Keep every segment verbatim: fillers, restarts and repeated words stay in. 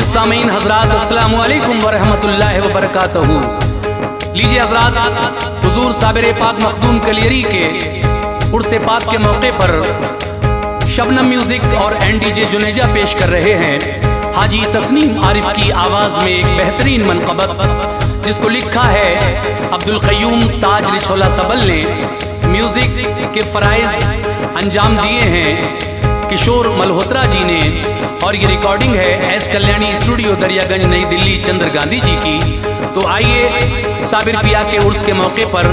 अजीज सामीन हजरात अस्सलाम वालेकुम वरहमतुल्लाहि वबरकातहू। लीजिए हजरात, हुजूर साबिर पाक मखदूम कलियरी के उर्स पाक के मौके पर शबनम म्यूजिक और एनडीजे जुनेजा पेश कर रहे हैं हाजी तस्नीम आरिफ की आवाज़ में एक बेहतरीन मनकबत, जिसको लिखा है अब्दुल क़य्यूम ताजला सबल ने। म्यूज़िक के फ़राइज़ अंजाम दिए हैं किशोर मल्होत्रा जी ने और ये रिकॉर्डिंग है एस कल्याणी स्टूडियो दरियागंज नई दिल्ली चंद्र गांधी जी की। तो आइए, साबिर पाक के उर्स के मौके पर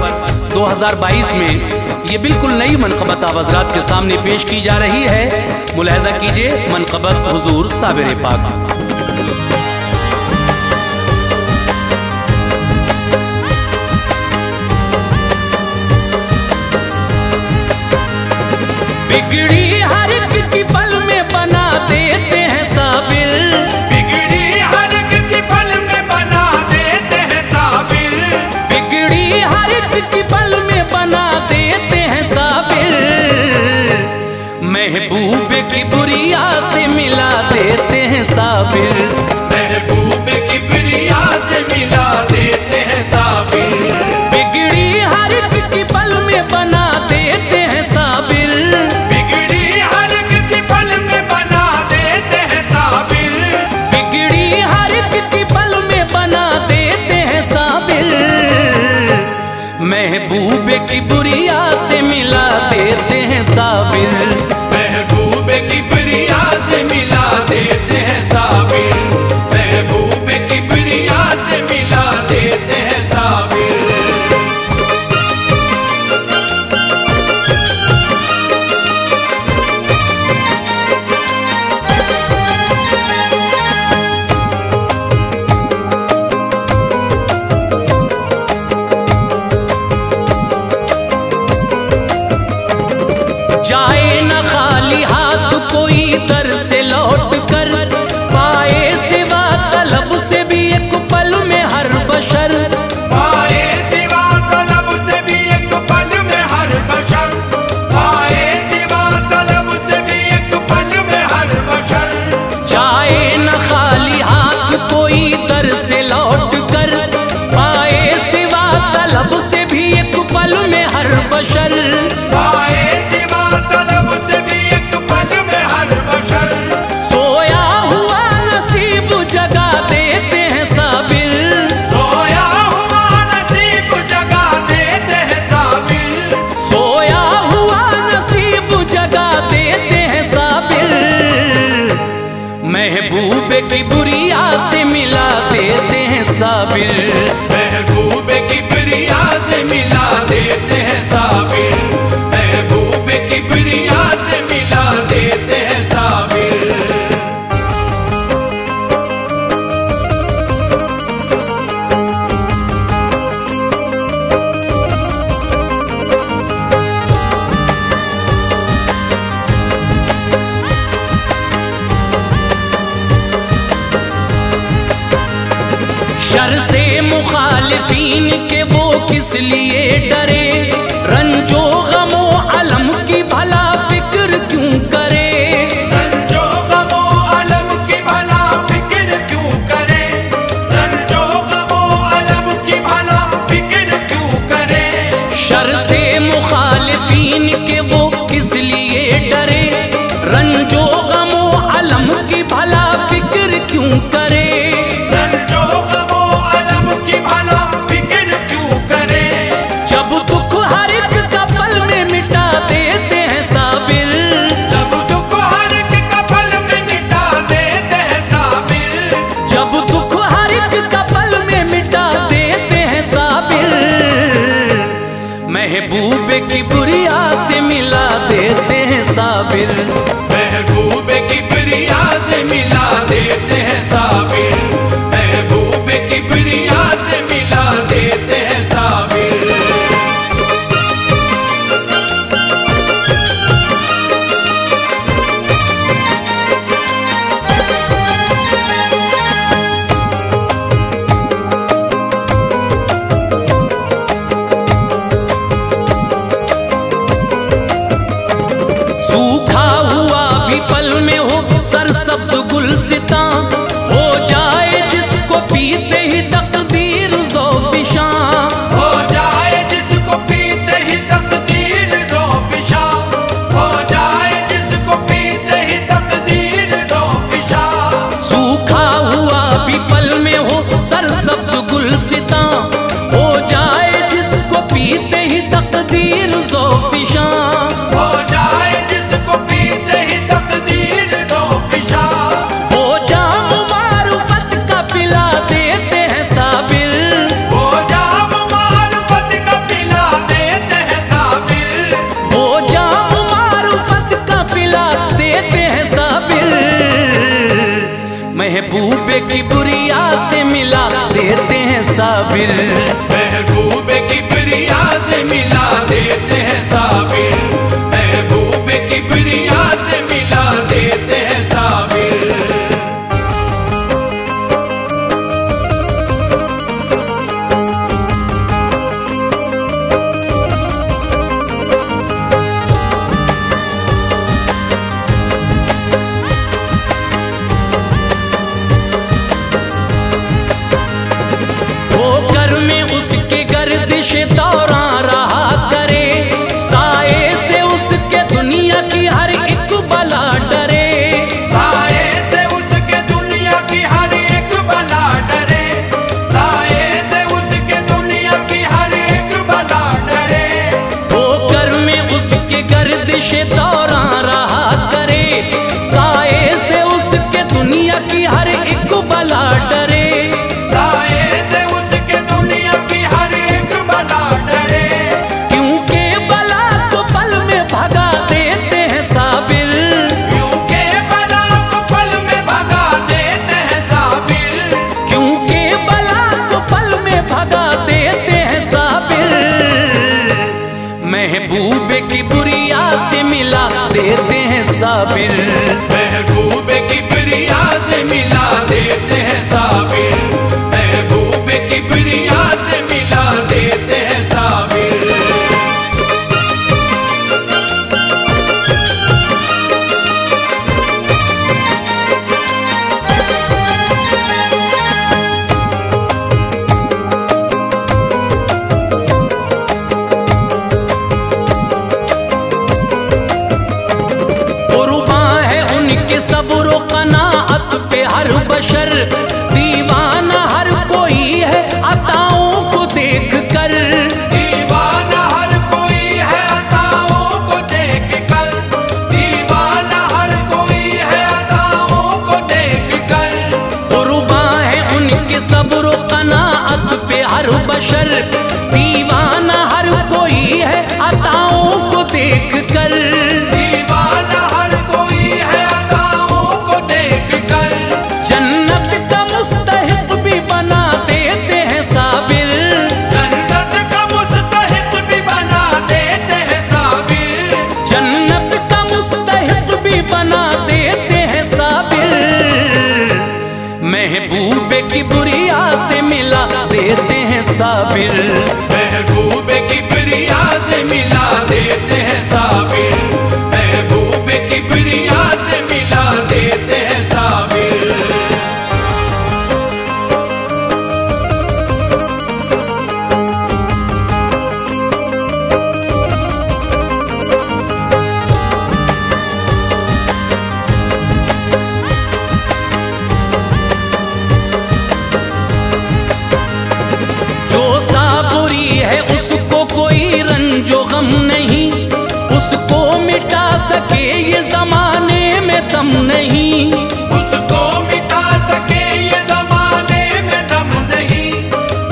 दो हज़ार बाईस में ये बिल्कुल नई मनकबत आवाज़रात के सामने पेश की जा रही है। मुलाहजा कीजिए मनकबत हुजूर साबिर पाक। बिगड़ी हर एक की पल में बना देते हैं साबिर, बिगड़ी हर एक की पल में बना देते हैं साबिर, बिगड़ी हर एक की पल में बना देते हैं साबिर, महबूब की बुरिया से मिला देते हैं साबिर, महबूब की बुरिया से मिला देते हैं साबिर, बिगड़ी हर एक की पल में बना देते हैं साबिर, महबूबे की बुरिया से मिला देते हैं साबिर, महबूबे की बुरिया से मिला देते हैं साबिर, महबूबे की बुरिया से मिला देते हैं साबिर। महबूबे की बुरिया से मिला देते हैं साबिर, महबूबे की बुरिया से मिला देते हैं साबिर। शर मुखालिफीन के वो किस लिए डरे, रंजो गमो अलम की भला फिक्र क्यों करे, रंजो गमो अलम की भला फिक्र क्यों करे, रंजो गमो अलम की भला फिक्र क्यों करे, शर से मुखालिफीन के वो किस लिए डरे, रंजो गमो अलम की भला फिक्र क्यों करे, महबूबे की बुरिया से मिला देते हैं साबिर, महबूबे की बुरिया से मिला देते हैं साबिर, महबूबे की बुरिया से मिला देते हैं साबिर। सूखा हुआ गुलसिता हो जाए जिसको पीते ही तकदीर ज़ोफिशां, हो जाए जिसको पीते ही तकदीर ज़ोफिशां, वो जाम मारुफत का पिला देते हैं साबिर, वो जाम मारुफत का पिला देते हैं साबिर, वो जाम मारुफत का पिला देते हैं साबिर। महबूबे की बुरिया से मिला देते हैं साबिर, महबूबे की बुरिया से मिला देते हैं साबिर, महबूबे की बुरिया से मिला देते हैं साबिर। देते हैं साबिर, महबूबे की प्रिया से मिला देते हैं साबिर, महबूबे की प्रिया से मिला देते हैं साबिर। सब्र कनाअत पे हर बशर दीवाना, हर कोई है अताओं को देख कर दीवाना, हर कोई है अताओं को देख कर दीवाना, हर कोई है अताओं को देख कर। कुर्बा है उनके सब्र कनाअत पे हर बशर दीवाना, हर कोई है अताओं को देख कर दीवाना, हर कोई है महबूबे की बुरिया से मिला देते हैं साबिर, महबूबे की बुरिया से मिला देते हैं साबिर, महबूबे की बुरिया से मिला देते हैं साबिर। उसको मिटा सके ये जमाने में दम नहीं, उसको मिटा सके ये जमाने में दम नहीं,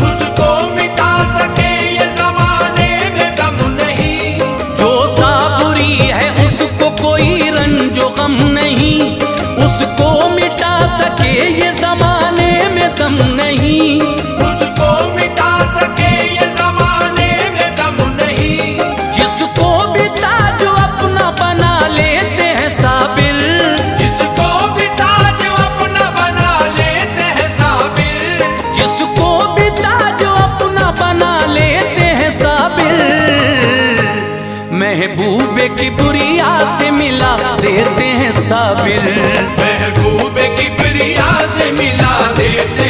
उसको मिटा सके ये जमाने में दम नहीं। जो साबुरी है उसको कोई रंजो गम नहीं, उसको मिटा सके ये जमाने में दम नहीं, उसको मिटा सके ये जमाने में दम नहीं। जिसको महबूबे की बुरिया से मिला देते हैं साबिर, महबूबे की बुरिया से मिला देते हैं।